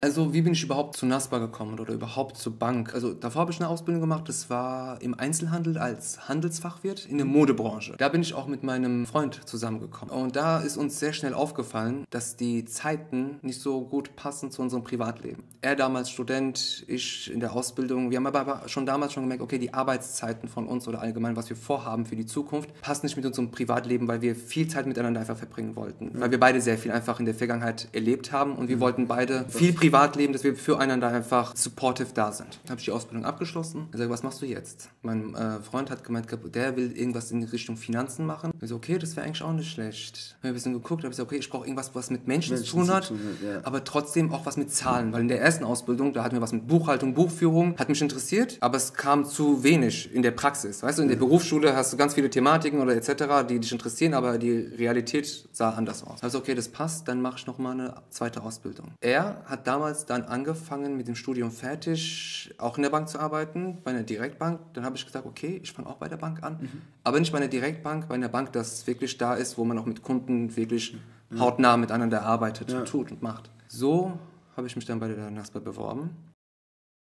Also, wie bin ich überhaupt zu NASPA gekommen oder überhaupt zur Bank? Also, davor habe ich eine Ausbildung gemacht, das war im Einzelhandel als Handelsfachwirt in der Modebranche. Da bin ich auch mit meinem Freund zusammengekommen. Und da ist uns sehr schnell aufgefallen, dass die Zeiten nicht so gut passen zu unserem Privatleben. Er damals Student, ich in der Ausbildung. Wir haben aber schon damals gemerkt, okay, die Arbeitszeiten von uns oder allgemein, was wir vorhaben für die Zukunft, passt nicht mit unserem Privatleben, weil wir viel Zeit miteinander einfach verbringen wollten. Weil wir beide sehr viel einfach in der Vergangenheit erlebt haben und wir wollten beide viel Privatleben, dass wir füreinander einfach supportive da sind. Habe ich die Ausbildung abgeschlossen. Ich sage, was machst du jetzt? Mein Freund hat gemeint, der will irgendwas in Richtung Finanzen machen. Ich so, okay, das wäre eigentlich auch nicht schlecht. Habe ein bisschen geguckt, habe gesagt, okay, ich brauche irgendwas, was mit Menschen zu tun hat, ja, aber trotzdem auch was mit Zahlen, weil in der ersten Ausbildung, da hatten wir was mit Buchhaltung, Buchführung, hat mich interessiert, aber es kam zu wenig in der Praxis. Weißt du, in der Berufsschule hast du ganz viele Thematiken oder etc., die dich interessieren, aber die Realität sah anders aus. Also okay, das passt, dann mache ich nochmal eine zweite Ausbildung. Er hat damals dann angefangen mit dem Studium fertig, auch in der Bank zu arbeiten, bei einer Direktbank. Dann habe ich gesagt, okay, ich fange auch bei der Bank an, aber nicht bei einer Direktbank, bei einer Bank, das wirklich da ist, wo man auch mit Kunden wirklich hautnah miteinander arbeitet, tut und macht. So habe ich mich dann bei der NASPA beworben.